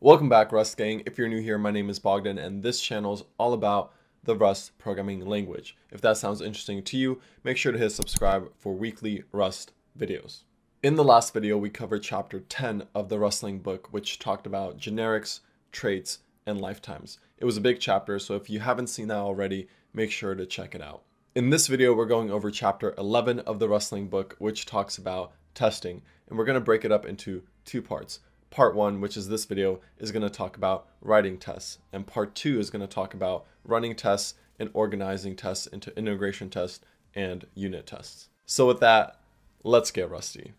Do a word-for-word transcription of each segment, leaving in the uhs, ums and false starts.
Welcome back, Rust gang. If you're new here, my name is Bogdan and this channel is all about the Rust programming language. If that sounds interesting to you, make sure to hit subscribe for weekly Rust videos. In the last video, we covered chapter ten of the Rustling book, which talked about generics, traits, and lifetimes. It was a big chapter, so if you haven't seen that already, make sure to check it out. In this video, we're going over chapter eleven of the Rustling book, which talks about testing, and we're going to break it up into two parts. Part one, which is this video, is going to talk about writing tests, and part two is going to talk about running tests and organizing tests into integration tests and unit tests. So with that, let's get rusty.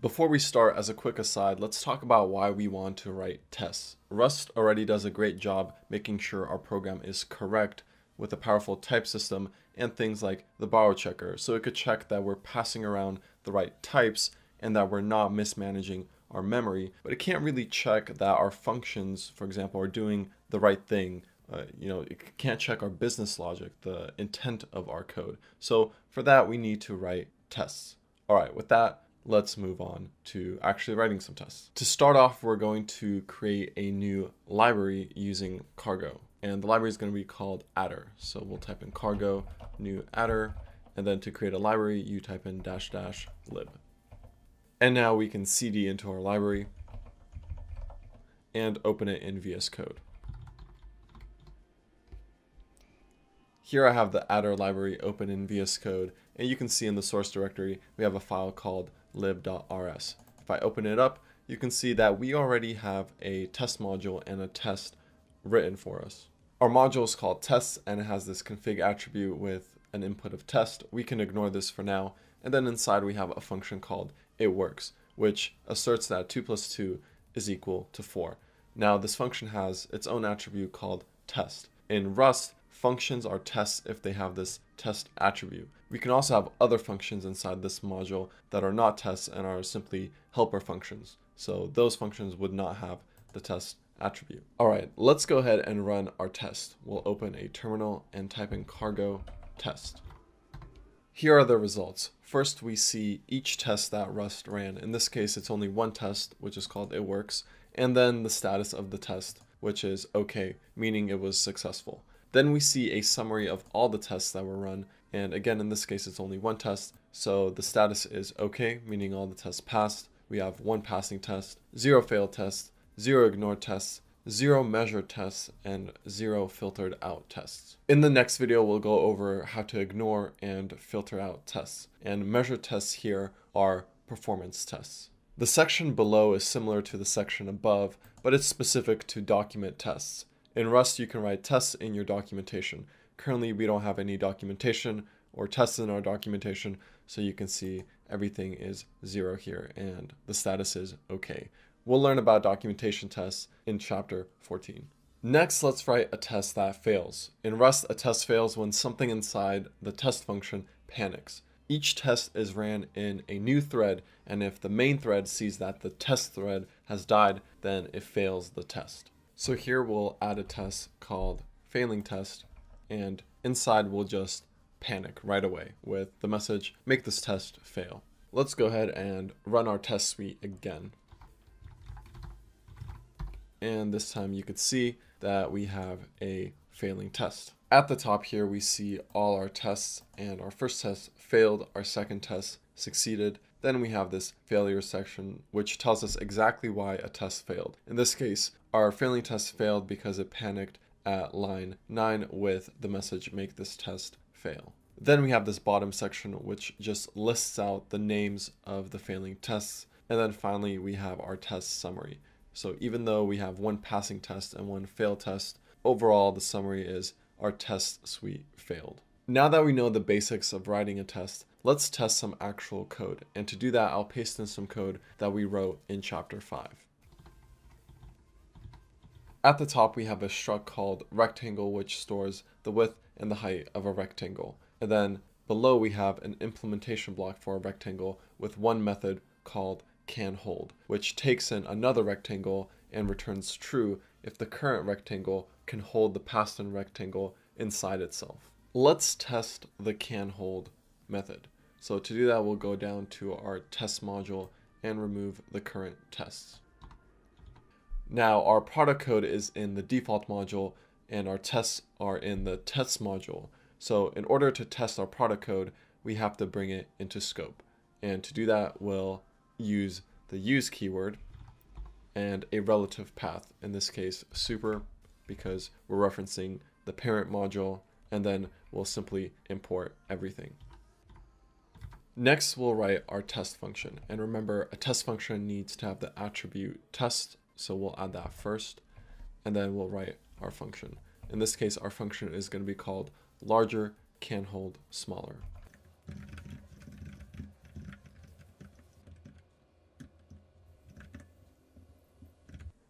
Before we start, as a quick aside, let's talk about why we want to write tests. Rust already does a great job making sure our program is correct with a powerful type system and things like the borrow checker, so it could check that we're passing around the right types and that we're not mismanaging our memory, but it can't really check that our functions, for example, are doing the right thing. Uh, you know, it can't check our business logic, the intent of our code. So for that, we need to write tests. All right, with that, let's move on to actually writing some tests. To start off, we're going to create a new library using Cargo. And the library is going to be called Adder. So we'll type in cargo, new Adder, and then to create a library, you type in dash dash lib. And now we can cd into our library and open it in V S Code. Here I have the Adder library open in V S Code, and you can see in the source directory, we have a file called lib dot R S. If I open it up, you can see that we already have a test module and a test written for us. Our module is called tests and it has this config attribute with an input of test. We can ignore this for now. And then inside we have a function called it works, which asserts that two plus two is equal to four. Now this function has its own attribute called test. In Rust, functions are tests if they have this test attribute. We can also have other functions inside this module that are not tests and are simply helper functions. So those functions would not have the test attribute. All right, let's go ahead and run our test. We'll open a terminal and type in cargo test. Here are the results. First, we see each test that Rust ran. In this case, it's only one test, which is called it works, and then the status of the test, which is okay, meaning it was successful. Then we see a summary of all the tests that were run. And again, in this case, it's only one test. So the status is okay, meaning all the tests passed. We have one passing test, zero failed tests, zero ignored tests, zero measured tests, and zero filtered out tests. In the next video, we'll go over how to ignore and filter out tests. And measured tests here are performance tests. The section below is similar to the section above, but it's specific to document tests. In Rust, you can write tests in your documentation. Currently, we don't have any documentation or tests in our documentation, so you can see everything is zero here and the status is okay. We'll learn about documentation tests in chapter fourteen. Next, let's write a test that fails. In Rust, a test fails when something inside the test function panics. Each test is ran in a new thread, and if the main thread sees that the test thread has died, then it fails the test. So here we'll add a test called failing test, and inside we'll just panic right away with the message, make this test fail. Let's go ahead and run our test suite again. And this time you could see that we have a failing test. At the top here, we see all our tests, and our first test failed, our second test succeeded. Then we have this failure section, which tells us exactly why a test failed. In this case, our failing test failed because it panicked at line nine with the message, make this test fail. Then we have this bottom section, which just lists out the names of the failing tests. And then finally, we have our test summary. So even though we have one passing test and one failed test, overall the summary is our test suite failed. Now that we know the basics of writing a test, let's test some actual code. And to do that, I'll paste in some code that we wrote in chapter five. At the top, we have a struct called Rectangle, which stores the width and the height of a rectangle. And then below we have an implementation block for a rectangle with one method called can hold, which takes in another rectangle and returns true if the current rectangle can hold the past rectangle inside itself. Let's test the can hold method. So to do that, we'll go down to our test module and remove the current tests. Now our product code is in the default module and our tests are in the tests module. So in order to test our product code, we have to bring it into scope. And to do that, we'll use the use keyword and a relative path, in this case super, because we're referencing the parent module, and then we'll simply import everything. Next, we'll write our test function. And remember, a test function needs to have the attribute test, so we'll add that first, and then we'll write our function. In this case, our function is going to be called larger can hold smaller.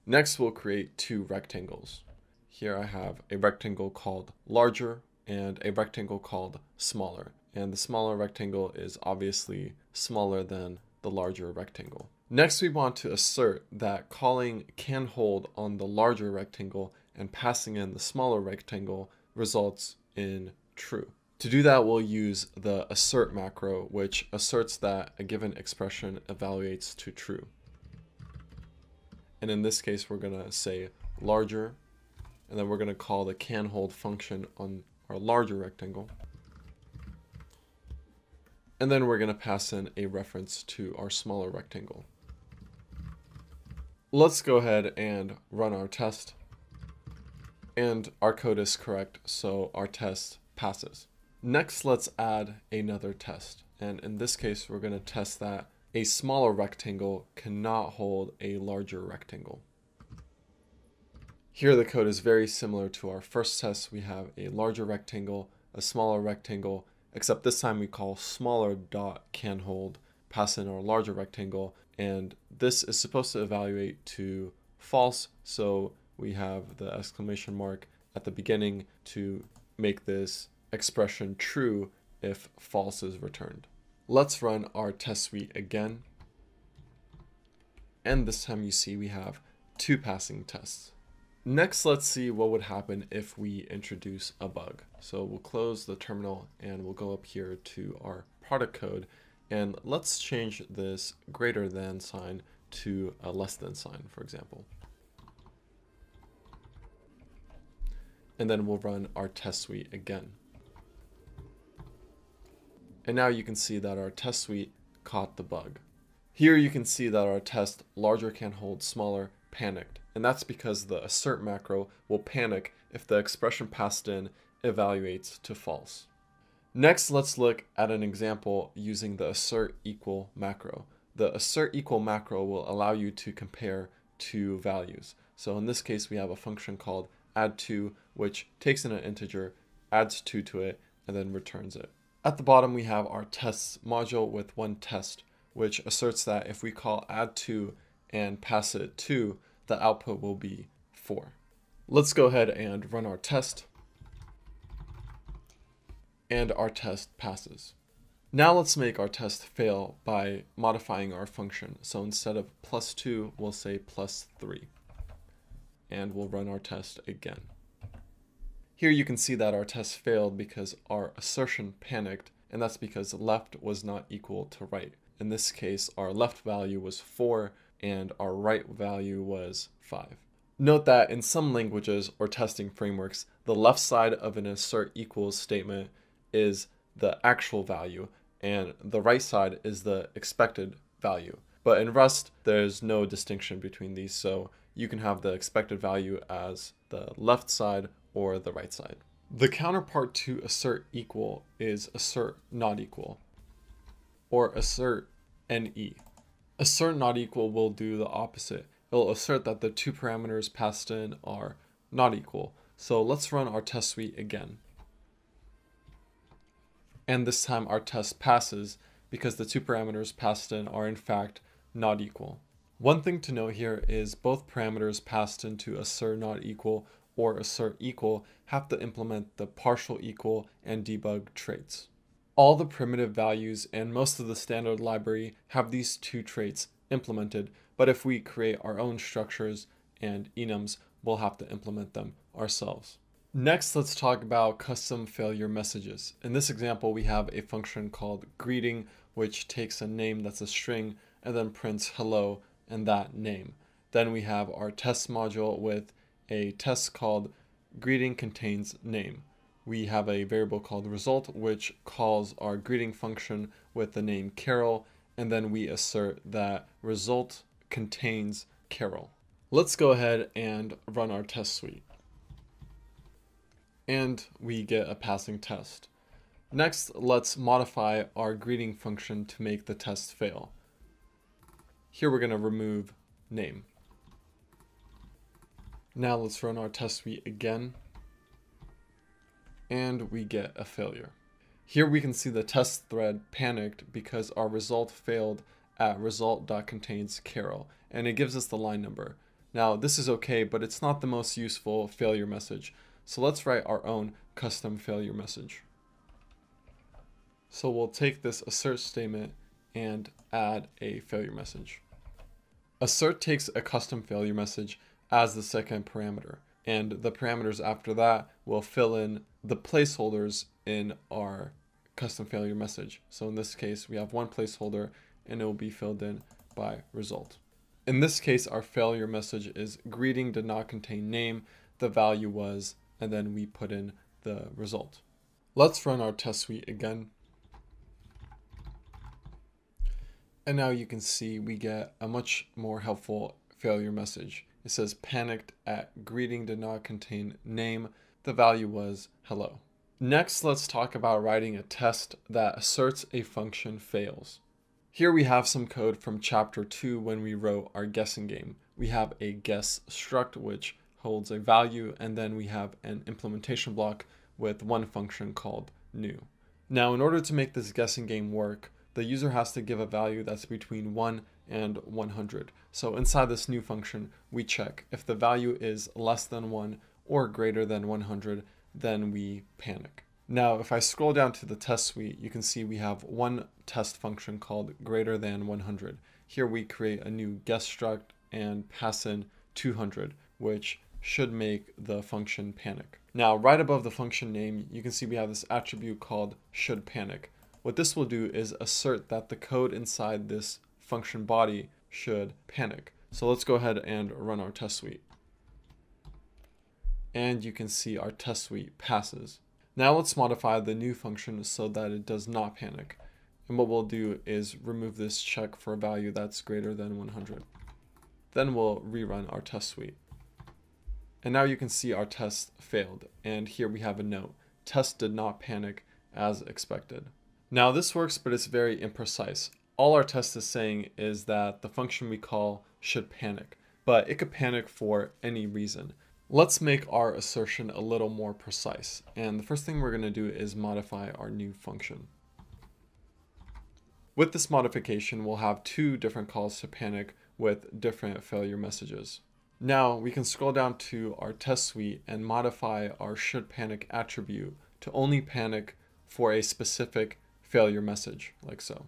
Next, we'll create two rectangles. Here I have a rectangle called larger and a rectangle called smaller. And the smaller rectangle is obviously smaller than the larger rectangle. Next, we want to assert that calling can hold on the larger rectangle and passing in the smaller rectangle results in true. To do that, we'll use the assert macro, which asserts that a given expression evaluates to true. And in this case, we're going to say larger, and then we're going to call the can hold function on our larger rectangle. And then we're going to pass in a reference to our smaller rectangle. Let's go ahead and run our test. And our code is correct, so our test passes. Next, let's add another test. And in this case, we're going to test that a smaller rectangle cannot hold a larger rectangle. Here, the code is very similar to our first test. We have a larger rectangle, a smaller rectangle, except this time we call smaller dot can hold, pass in our larger rectangle, and this is supposed to evaluate to false, so we have the exclamation mark at the beginning to make this expression true if false is returned. Let's run our test suite again, and this time you see we have two passing tests. Next, let's see what would happen if we introduce a bug. So we'll close the terminal and we'll go up here to our product code, and let's change this greater than sign to a less than sign, for example. And then we'll run our test suite again. And now you can see that our test suite caught the bug. Here you can see that our test larger can hold smaller panicked. And that's because the assert macro will panic if the expression passed in evaluates to false. Next, let's look at an example using the assert equal macro. The assert equal macro will allow you to compare two values. So in this case, we have a function called add two, which takes in an integer, adds two to it, and then returns it. At the bottom, we have our tests module with one test, which asserts that if we call add two and pass it two, the output will be four. Let's go ahead and run our test. And our test passes. Now let's make our test fail by modifying our function. So instead of plus two, we'll say plus three. And we'll run our test again. Here you can see that our test failed because our assertion panicked, and that's because left was not equal to right. In this case, our left value was four, and our right value was five. Note that in some languages or testing frameworks, the left side of an assert equals statement is the actual value, and the right side is the expected value. But in Rust, there's no distinction between these, so you can have the expected value as the left side or the right side. The counterpart to assert equal is assert not equal, or assert N E. Assert not equal will do the opposite. It'll assert that the two parameters passed in are not equal. So let's run our test suite again. And this time our test passes because the two parameters passed in are in fact not equal. One thing to note here is both parameters passed into assert not equal or assert equal have to implement the partial equal and debug traits. All the primitive values and most of the standard library have these two traits implemented, but if we create our own structures and enums, we'll have to implement them ourselves. Next, let's talk about custom failure messages. In this example, we have a function called greeting, which takes a name that's a string and then prints hello and that name. Then we have our test module with a test called greeting contains name. We have a variable called result, which calls our greeting function with the name Carol, and then we assert that result contains Carol. Let's go ahead and run our test suite. And we get a passing test. Next, let's modify our greeting function to make the test fail. Here we're going to remove name. Now let's run our test suite again, and we get a failure. Here we can see the test thread panicked because our result failed at result.contains_Carol, and it gives us the line number. Now this is okay, but it's not the most useful failure message. So let's write our own custom failure message. So we'll take this assert statement and add a failure message. Assert takes a custom failure message as the second parameter, and the parameters after that will fill in the placeholders in our custom failure message. So in this case, we have one placeholder and it will be filled in by result. In this case, our failure message is greeting did not contain name, the value was, and then we put in the result. Let's run our test suite again. And now you can see we get a much more helpful failure message. It says panicked at greeting did not contain name. The value was hello. Next, let's talk about writing a test that asserts a function fails. Here we have some code from chapter two when we wrote our guessing game. We have a guess struct which holds a value, and then we have an implementation block with one function called new. Now, in order to make this guessing game work, the user has to give a value that's between one and one hundred. So inside this new function, we check if the value is less than one or greater than one hundred, then we panic. Now, if I scroll down to the test suite, you can see we have one test function called greater than one hundred. Here we create a new guess struct and pass in two hundred, which should make the function panic. Now, right above the function name, you can see we have this attribute called should panic. What this will do is assert that the code inside this function body should panic. So let's go ahead and run our test suite. And you can see our test suite passes. Now let's modify the new function so that it does not panic. And what we'll do is remove this check for a value that's greater than one hundred. Then we'll rerun our test suite. And now you can see our test failed, and here we have a note. Test did not panic as expected. Now this works, but it's very imprecise. All our test is saying is that the function we call should panic, but it could panic for any reason. Let's make our assertion a little more precise. And the first thing we're going to do is modify our new function. With this modification, we'll have two different calls to panic with different failure messages. Now we can scroll down to our test suite and modify our should panic attribute to only panic for a specific failure message, like so.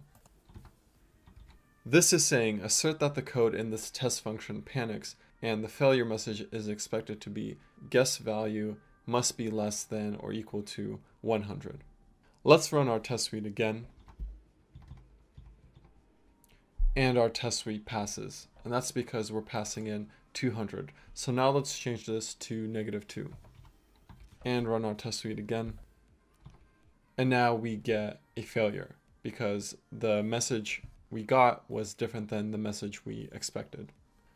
This is saying assert that the code in this test function panics, and the failure message is expected to be guess value must be less than or equal to one hundred. Let's run our test suite again. And our test suite passes, and that's because we're passing in two hundred. So now let's change this to negative two and run our test suite again. And now we get a failure because the message we got was different than the message we expected.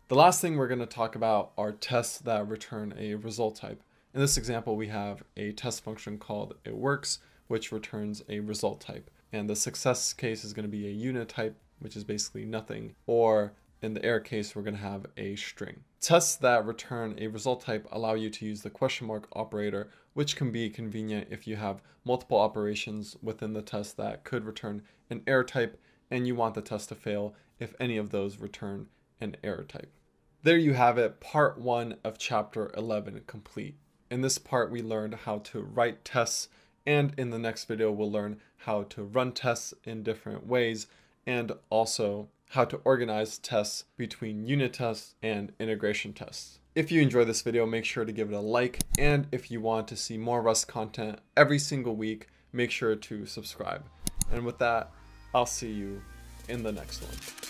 The last thing we're going to talk about are tests that return a result type. In this example, we have a test function called it works, which returns a result type. And the success case is going to be a unit type, which is basically nothing, or in the error case, we're going to have a string. Tests that return a result type allow you to use the question mark operator, which can be convenient if you have multiple operations within the test that could return an error type, and you want the test to fail if any of those return an error type. There you have it, part one of chapter eleven complete. In this part, we learned how to write tests, and in the next video, we'll learn how to run tests in different ways, and also how to organize tests between unit tests and integration tests. If you enjoyed this video, make sure to give it a like, and if you want to see more Rust content every single week, make sure to subscribe. And with that, I'll see you in the next one.